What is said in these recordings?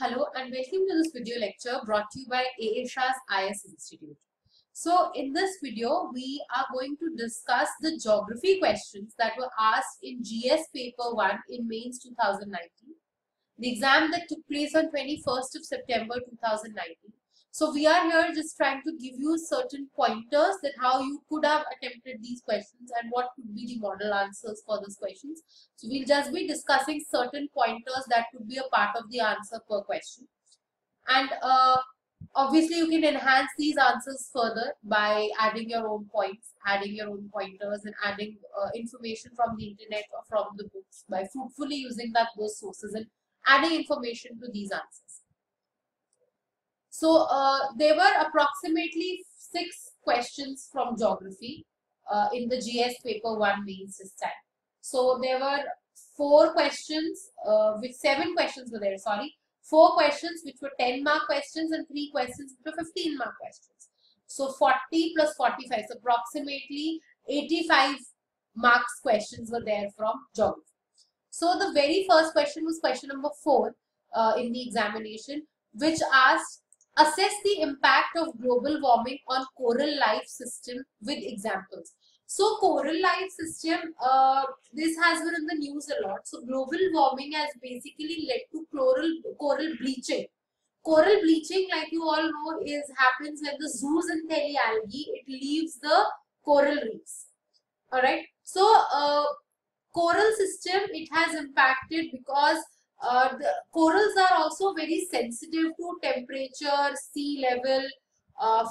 Hello and welcome to this video lecture brought to you by A.A. Shah's IS Institute. So in this video, we are going to discuss the geography questions that were asked in GS Paper 1 in Mains 2019. The exam that took place on 21st of September 2019. So we are here just trying to give you certain pointers that how you could have attempted these questions and what could be the model answers for those questions. So we'll just be discussing certain pointers that could be a part of the answer per question. And obviously you can enhance these answers further by adding your own points, adding your own pointers and adding information from the internet or from the books by fruitfully using those sources and adding information to these answers. So there were approximately 6 questions from geography in the GS paper 1 Mains this time. So there were 4 questions which were 10-mark questions and 3 questions which were 15-mark questions. So 40 plus 45, so approximately 85 marks questions were there from geography. So the very first question was question number 4 in the examination, which asked, assess the impact of global warming on coral life system with examples. So coral life system, this has been in the news a lot. So global warming has basically led to coral bleaching. Coral bleaching, like you all know, happens when the zooxanthellae algae, it leaves the coral reefs. Alright. So coral system, it has impacted because the corals are also very sensitive to temperature, sea level,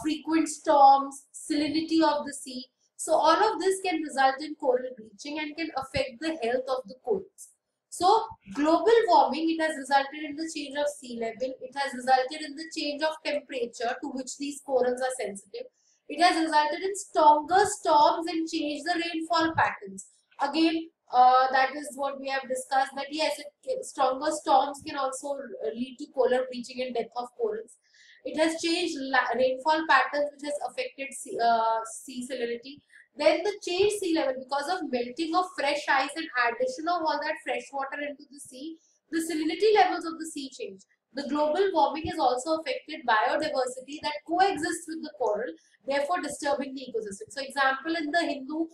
frequent storms, salinity of the sea. So all of this can result in coral bleaching and can affect the health of the corals. So global warming, it has resulted in the change of sea level. It has resulted in the change of temperature to which these corals are sensitive. It has resulted in stronger storms and changed the rainfall patterns. Again, that is what we have discussed, that yes, stronger storms can also lead to coral bleaching and death of corals. It has changed rainfall patterns, which has affected sea salinity. Then the change sea level, because of melting of fresh ice and addition of all that fresh water into the sea, the salinity levels of the sea change. The global warming has also affected biodiversity that coexists with the coral, therefore disturbing the ecosystem. So example, in the Hindu,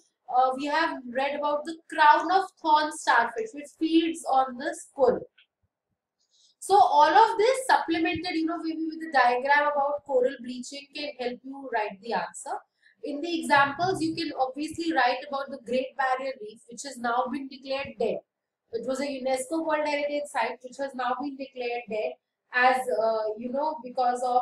we have read about the crown of thorn starfish, which feeds on this coral. So all of this supplemented, you know, maybe with the diagram about coral bleaching can help you write the answer. In the examples, you can obviously write about the Great Barrier Reef, which has now been declared dead. It was a UNESCO World Heritage Site, which has now been declared dead as, you know, because of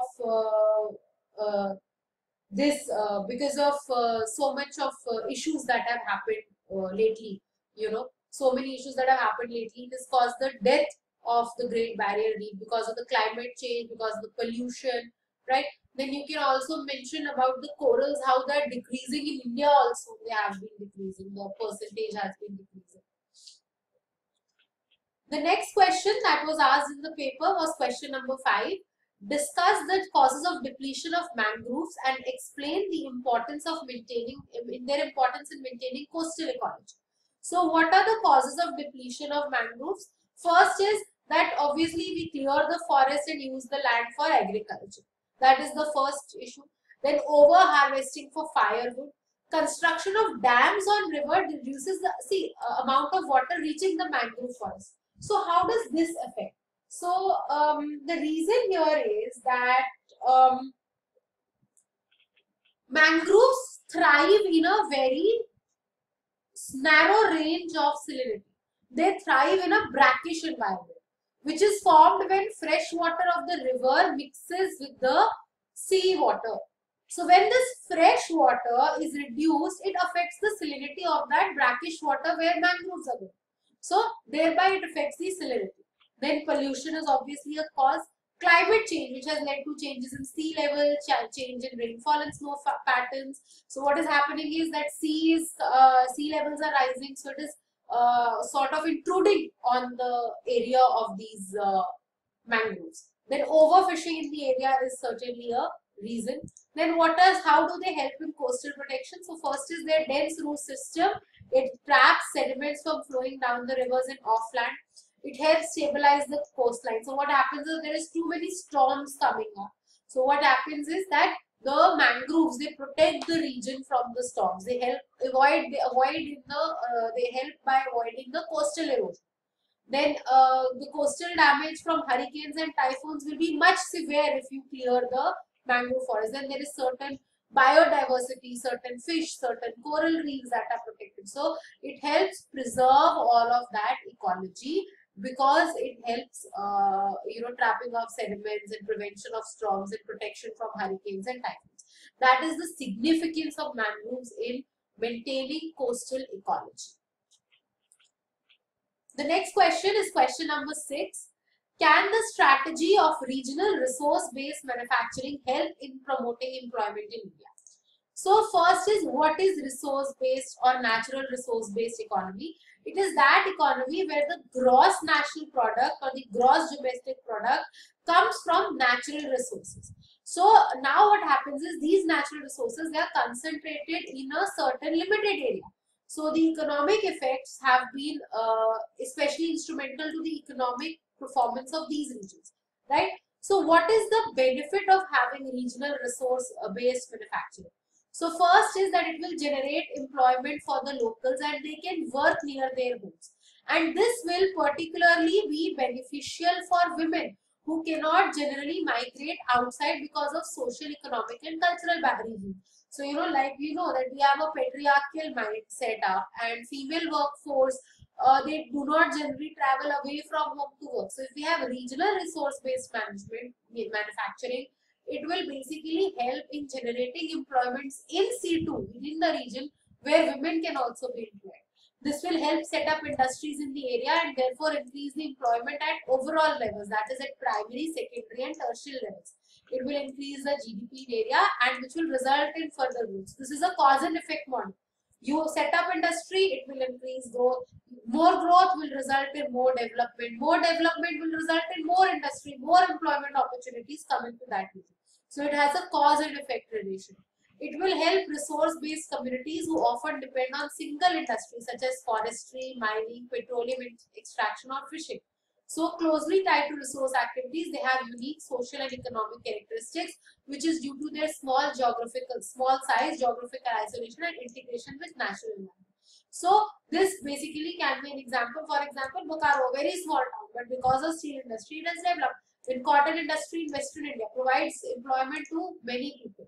so much of issues that have happened lately, you know, so many issues that have happened lately. This caused the death of the Great Barrier Reef because of the climate change, because of the pollution, right? Then you can also mention about the corals, how they're decreasing in India also. They have been decreasing, the percentage has been decreasing. The next question that was asked in the paper was question number 5. Discuss the causes of depletion of mangroves and explain the importance of their importance in maintaining coastal ecology. So what are the causes of depletion of mangroves? First is that obviously we clear the forest and use the land for agriculture. That is the first issue. Then over harvesting for firewood. Construction of dams on river reduces the amount of water reaching the mangrove forest. So how does this affect? So the reason here is that mangroves thrive in a very narrow range of salinity. They thrive in a brackish environment, which is formed when fresh water of the river mixes with the sea water. So when this fresh water is reduced, it affects the salinity of that brackish water where mangroves are going. So thereby it affects the salinity. Then pollution is obviously a cause. Climate change, which has led to changes in sea level, change in rainfall and snow patterns. So what is happening is that sea levels are rising. So it is sort of intruding on the area of these mangroves. Then overfishing in the area is certainly a reason. Then waters, how do they help in coastal protection? So first is their dense root system. It traps sediments from flowing down the rivers and off land. it helps stabilize the coastline. So what happens is there is too many storms coming up. So what happens is that the mangroves, they protect the region from the storms. They help avoid, they help by avoiding the coastal erosion. Then the coastal damage from hurricanes and typhoons will be much severe if you clear the mangrove forest. Then there is certain biodiversity, certain fish, certain coral reefs that are protected. So it helps preserve all of that ecology because it helps, trapping of sediments and prevention of storms and protection from hurricanes and typhoons. That is the significance of mangroves in maintaining coastal ecology. The next question is question number 6. Can the strategy of regional resource-based manufacturing help in promoting employment in India? So first is, what is resource-based or natural resource-based economy? It is that economy where the gross national product or the gross domestic product comes from natural resources. So now what happens is these natural resources, they are concentrated in a certain limited area. So the economic effects have been especially instrumental to the economic performance of these regions, right? So what is the benefit of having regional resource-based manufacturing? So first is that it will generate employment for the locals and they can work near their homes. And this will particularly be beneficial for women who cannot generally migrate outside because of social, economic and cultural barriers. So, that we have a patriarchal mindset up and female workforce, they do not generally travel away from home to work. So if we have regional resource-based manufacturing, it will basically help in generating employments in situ, within the region, where women can also be employed. This will help set up industries in the area and therefore increase the employment at overall levels, that is at primary, secondary and tertiary levels. It will increase the GDP in area and which will result in further growth. This is a cause and effect model. You set up industry, it will increase growth. More growth will result in more development. More development will result in more industry, more employment opportunities coming to that region. So it has a cause and effect relation. It will help resource-based communities who often depend on single industries such as forestry, mining, petroleum extraction or fishing. So closely tied to resource activities, they have unique social and economic characteristics, which is due to their small size, geographical isolation and integration with natural environment. So this basically can be an example. For example, Bokaro, very small town, but because of steel industry, it has developed. In cotton industry in Western India provides employment to many people.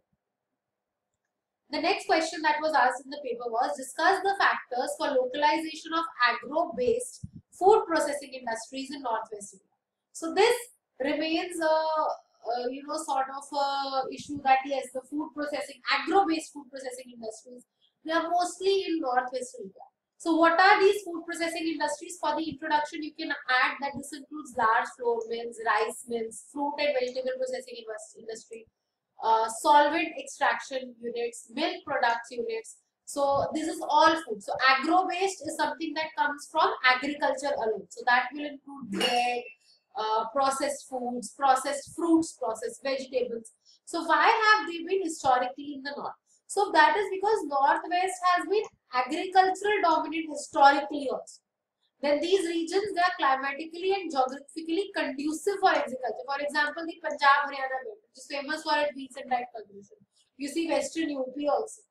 The next question that was asked in the paper was, discuss the factors for localization of agro-based food processing industries in Northwest India. So this remains a sort of a issue that yes, the food processing, agro-based food processing industries, they are mostly in Northwest India. So what are these food processing industries? For the introduction, you can add that this includes large flour mills, rice mills, fruit and vegetable processing industry, solvent extraction units, milk products units. So this is all food. So agro-based is something that comes from agriculture alone. So that will include bread, processed foods, processed fruits, processed vegetables. So why have they been historically in the north? So that is because Northwest has been agricultural dominant historically also. Then these regions, they are climatically and geographically conducive for agriculture. For example, the Punjab Haryana belt, which is famous for its wheat and rice cultivation. You see Western UP also.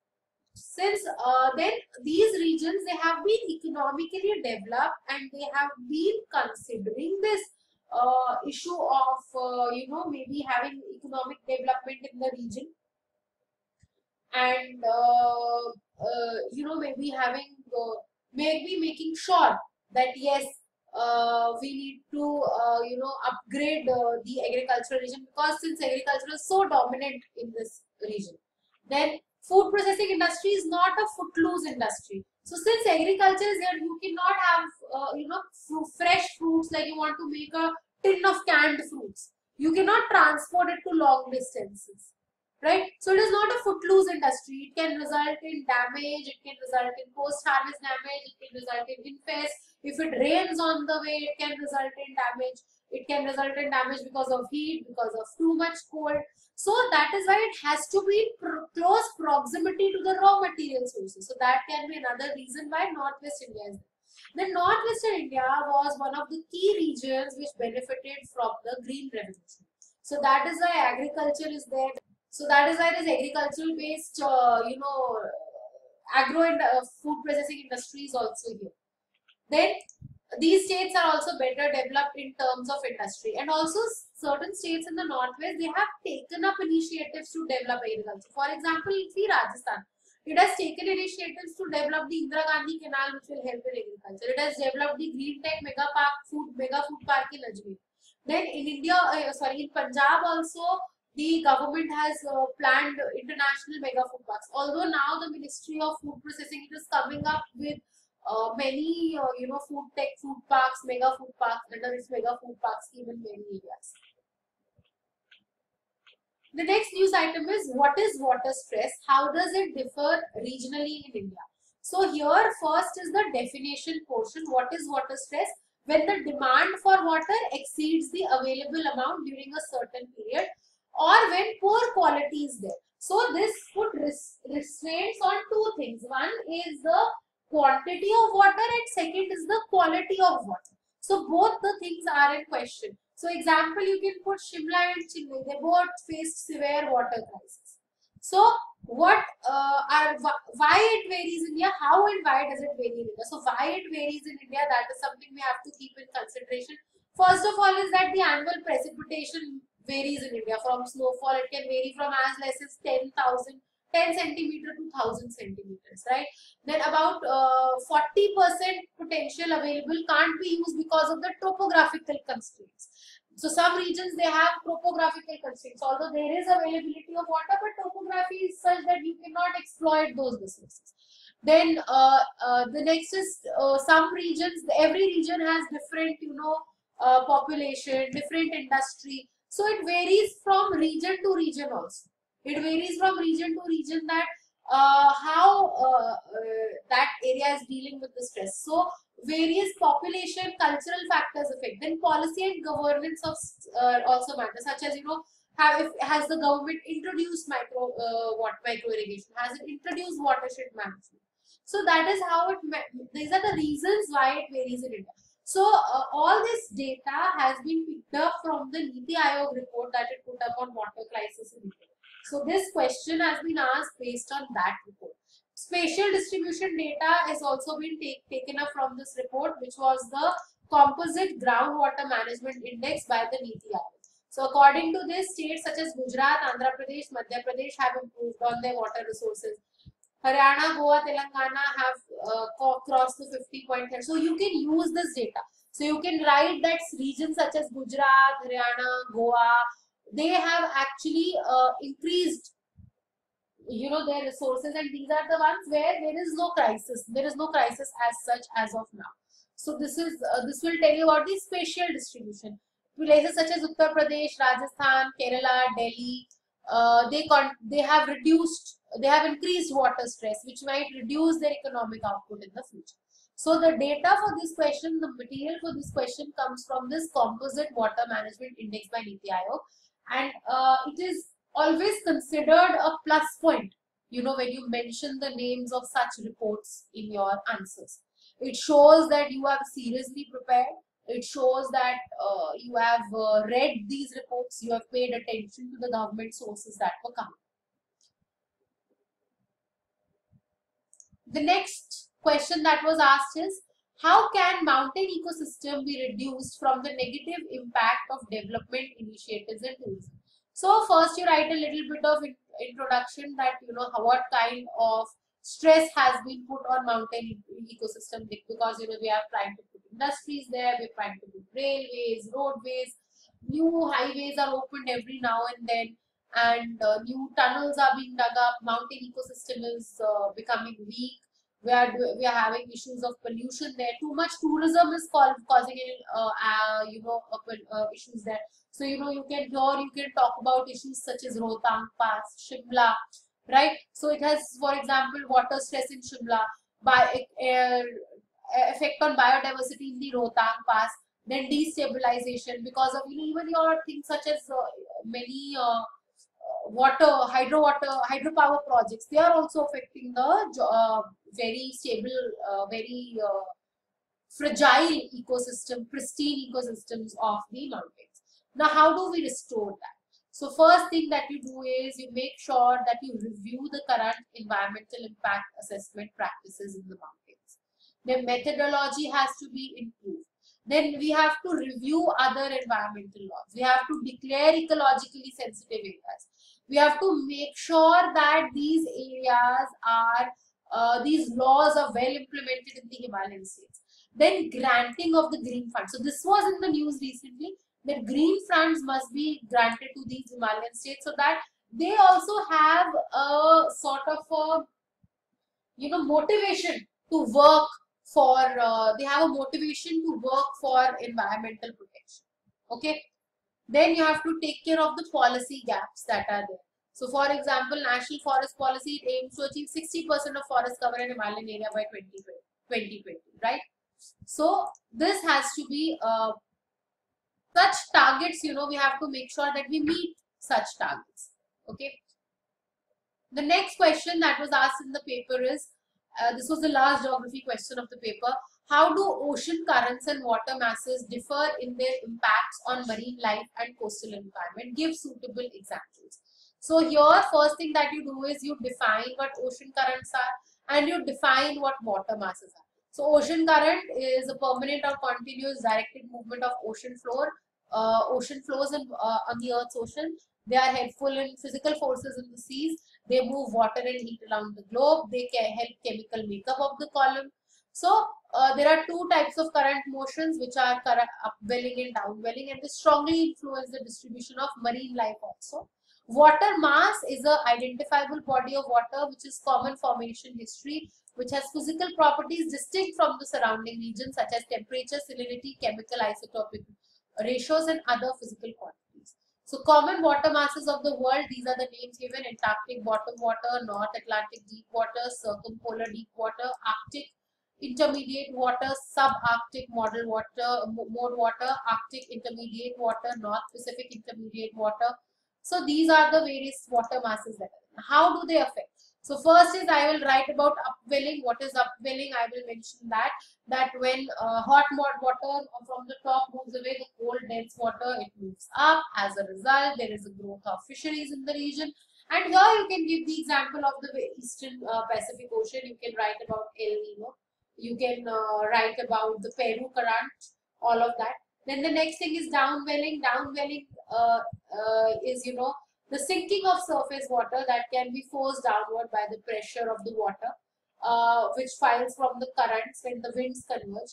Since then, these regions, they have been economically developed and they have been considering this issue of, maybe having economic development in the region and, maybe making sure that, yes, we need to, upgrade the agricultural region because since agriculture is so dominant in this region. Then, food processing industry is not a footloose industry. So since agriculture is there, you cannot have, fresh fruits like you want to make a tin of canned fruits. You cannot transport it to long distances, right? So it is not a footloose industry. It can result in damage. It can result in post-harvest damage. It can result in infest. If it rains on the way, it can result in damage. It can result in damage because of heat, because of too much cold. So that is why it has to be close proximity to the raw material sources. So that can be another reason why Northwest India is there. Then northwestern India was one of the key regions which benefited from the Green Revolution. So that is why agriculture is there. So that is why this agricultural based, agro and food processing industry is also here. Then these states are also better developed in terms of industry, and also certain states in the northwest, they have taken up initiatives to develop agriculture. For example, see Rajasthan. It has taken initiatives to develop the Indira Gandhi Canal, which will help in agriculture. It has developed the Green Tech Mega Food Park in Ajmer. Then in India, in Punjab also, the government has planned international mega food parks. Although now the Ministry of Food Processing is coming up with many, food tech food parks, mega food parks, under its mega food parks even many areas. The next news item is, what is water stress? How does it differ regionally in India? So here first is the definition portion. What is water stress? When the demand for water exceeds the available amount during a certain period, or when poor quality is there. So this put restraints on two things. One is the quantity of water, and second is the quality of water. So both the things are in question. So example, you can put Shimla and Chennai. They both faced severe water crisis. So what why it varies in India, how and why does it vary in India? So why it varies in India, that is something we have to keep in consideration. First of all is that the annual precipitation varies in India. From snowfall, it can vary from as less as 10 centimeter to 1000 centimeters, right? Then about 40% potential available can't be used because of the topographical constraints. So some regions, they have topographical constraints, although there is availability of water, but topography is such that you cannot exploit those resources. Then the next is some regions, every region has different, population, different industry. So it varies from region to region also. It varies from region to region that that area is dealing with the stress. So various population, cultural factors affect. Then policy and governance of also matter, such as, has the government introduced micro irrigation? Has it introduced watershed management? So that is how these are the reasons why it varies in India. So all this data has been picked up from the NITI Aayog report that it put up on water crisis in India. So this question has been asked based on that report. Spatial distribution data has also been taken up from this report, which was the Composite Groundwater Management Index by the NITI Aayog. So according to this, states such as Gujarat, Andhra Pradesh, Madhya Pradesh have improved on their water resources. Haryana, Goa, Telangana have crossed the 50.3. So you can use this data. So you can write that regions such as Gujarat, Haryana, Goa, they have actually increased, their resources, and these are the ones where there is no crisis. There is no crisis as such as of now. So this is this will tell you about the spatial distribution. Places such as Uttar Pradesh, Rajasthan, Kerala, Delhi, they have increased water stress, which might reduce their economic output in the future. So the data for this question, the material for this question comes from this Composite Water Management Index by NITI Aayog, and it is always considered a plus point, when you mention the names of such reports in your answers. It shows that you have seriously prepared. It shows that you have read these reports, you have paid attention to the government sources that were coming. The next question that was asked is, how can mountain ecosystem be reduced from the negative impact of development initiatives and tourism? So first you write a little bit of introduction that, what kind of stress has been put on mountain ecosystem, because, we are trying to put industries there, we're trying to put railways, roadways, new highways are opened every now and then, and new tunnels are being dug up, mountain ecosystem is becoming weak. We are having issues of pollution there. Too much tourism is causing issues there. So you can talk about issues such as Rotang Pass, Shimla, right? So it has, for example, water stress in Shimla, effect on biodiversity in the Rotang Pass, then destabilization because of even your things such as many hydropower projects. They are also affecting the very stable, very fragile ecosystem, pristine ecosystems of the mountains. Now, how do we restore that? So first thing that you do is you make sure that you review the current environmental impact assessment practices in the mountains. Their methodology has to be improved. Then we have to review other environmental laws. We have to declare ecologically sensitive areas. We have to make sure that these areas are, these laws are well implemented in the Himalayan states. Then granting of the green fund. So this was in the news recently, that green funds must be granted to these Himalayan states so that they also have a sort of a, you know, motivation to work for, they have a motivation to work for environmental protection. Okay. Then you have to take care of the policy gaps that are there. So for example, National Forest Policy aims to achieve 60% of forest cover in Himalayan area by 2020, right? So this has to be, such targets, you know, we have to make sure that we meet such targets. Okay. The next question that was asked in the paper is, this was the last geography question of the paper. How do ocean currents and water masses differ in their impacts on marine life and coastal environment? Give suitable examples. So here, first thing that you do is you define what ocean currents are and you define what water masses are. So ocean current is a permanent or continuous directed movement of ocean floor, ocean flows in, on the Earth's ocean. They are helpful in physical forces in the seas. They move water and heat around the globe. They can help chemical makeup of the column. So there are two types of current motions, which are current upwelling and downwelling, and they strongly influence the distribution of marine life also. Water mass is an identifiable body of water which is common formation history, which has physical properties distinct from the surrounding region, such as temperature, salinity, chemical isotopic ratios, and other physical quantities. So common water masses of the world, these are the names given: Antarctic bottom water, North Atlantic deep water, circumpolar deep water, Arctic intermediate water, subarctic model water, mode water, Arctic intermediate water, North Pacific intermediate water. So these are the various water masses that are in. How do they affect? So first is I will write about upwelling. What is upwelling? I will mention that when hot water from the top moves away, the cold dense water, it moves up. As a result, there is a growth of fisheries in the region. And here you can give the example of the Eastern Pacific Ocean. You can write about El Nino. You can write about the Peru current, all of that. Then the next thing is downwelling. Downwelling is, you know, the sinking of surface water that can be forced downward by the pressure of the water, which files from the currents when the winds converge.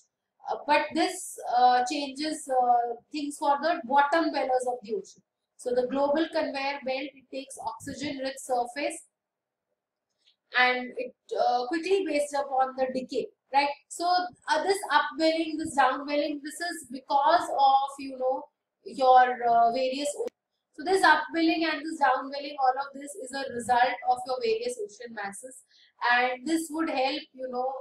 But this changes things for the bottom dwellers of the ocean. So the global conveyor belt, it takes oxygen-rich surface and it quickly based upon the decay. Right. So this upwelling, this downwelling, this is because of, you know, your various. So this upwelling and this downwelling, all of this is a result of your various ocean masses, and this would help, you know,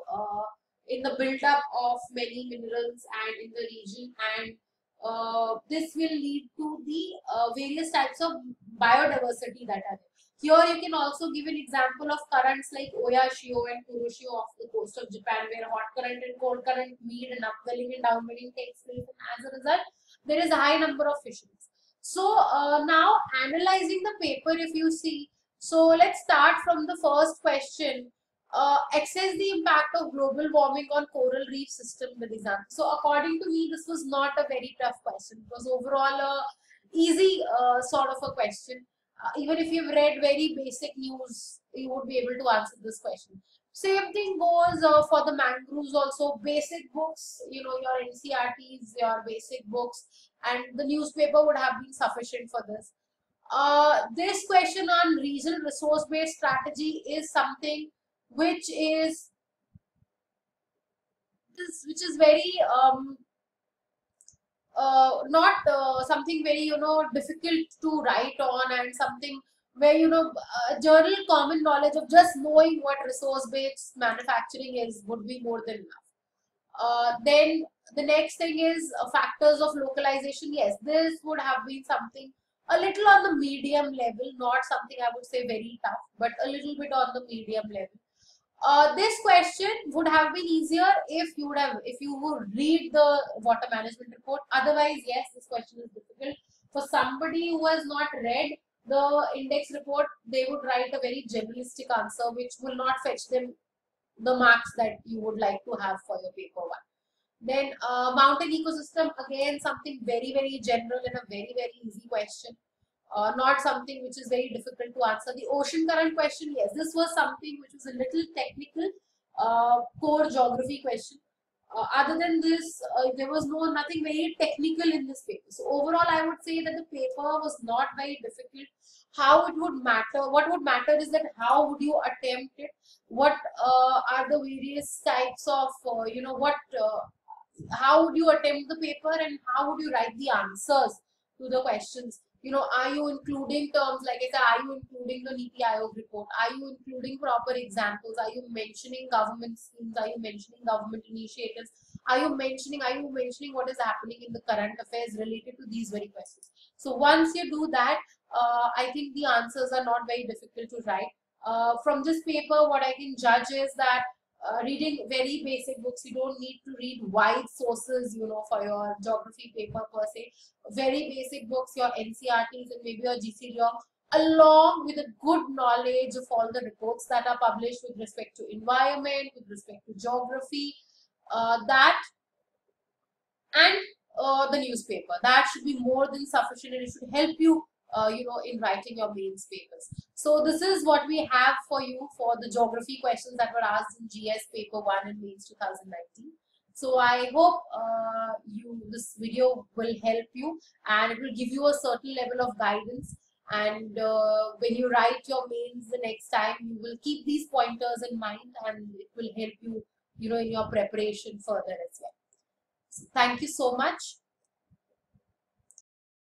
in the buildup of many minerals and in the region, and this will lead to the various types of biodiversity that are there. Here you can also give an example of currents like Oyashio and Kuroshio off the coast of Japan, where hot current and cold current meet and upwelling and downwelling takes place, and as a result, there is a high number of fisheries. So now analyzing the paper, if you see, so let's start from the first question. Assess the impact of global warming on coral reef system with example. So according to me, this was not a very tough question. It was overall a easy sort of a question. Even if you've read very basic news, you would be able to answer this question. Same thing goes for the mangroves also. Basic books, you know, your NCRTs, your basic books, and the newspaper would have been sufficient for this. This question on regional resource-based strategy is something which is very not something very, you know, difficult to write on, and something where, you know, general common knowledge of just knowing what resource-based manufacturing is would be more than enough. Then the next thing is factors of localization. Yes, this would have been something a little on the medium level, not something I would say very tough, but a little bit on the medium level. This question would have been easier if you would read the water management report. Otherwise, yes, this question is difficult for somebody who has not read the index report. They would write a very generalistic answer, which will not fetch them the marks that you would like to have for your paper one. Then mountain ecosystem, again something very, very general and a very, very easy question, not something which is very difficult to answer. The ocean current question, yes, this was something which was a little technical, core geography question. Other than this, there was nothing very technical in this paper. So overall, I would say that the paper was not very difficult. How it would matter, what would matter is that how would you attempt it, what are the various types of, how would you attempt the paper and how would you write the answers to the questions. You know, are you including terms, like I said, are you including the NITI Aayog report? Are you including proper examples? Are you mentioning government schemes? Are you mentioning government initiatives? Are you mentioning what is happening in the current affairs related to these very questions? So once you do that, I think the answers are not very difficult to write. From this paper, what I can judge is that reading very basic books, you don't need to read wide sources, you know, for your geography paper per se. Very basic books, your NCRTs and maybe your GC Leong, along with a good knowledge of all the reports that are published with respect to environment, with respect to geography, the newspaper. That should be more than sufficient and it should help you in writing your mains papers. So this is what we have for you for the geography questions that were asked in GS Paper 1 and Mains 2019. So I hope this video will help you and it will give you a certain level of guidance. And when you write your mains the next time, you will keep these pointers in mind and it will help you, in your preparation further as well. So thank you so much.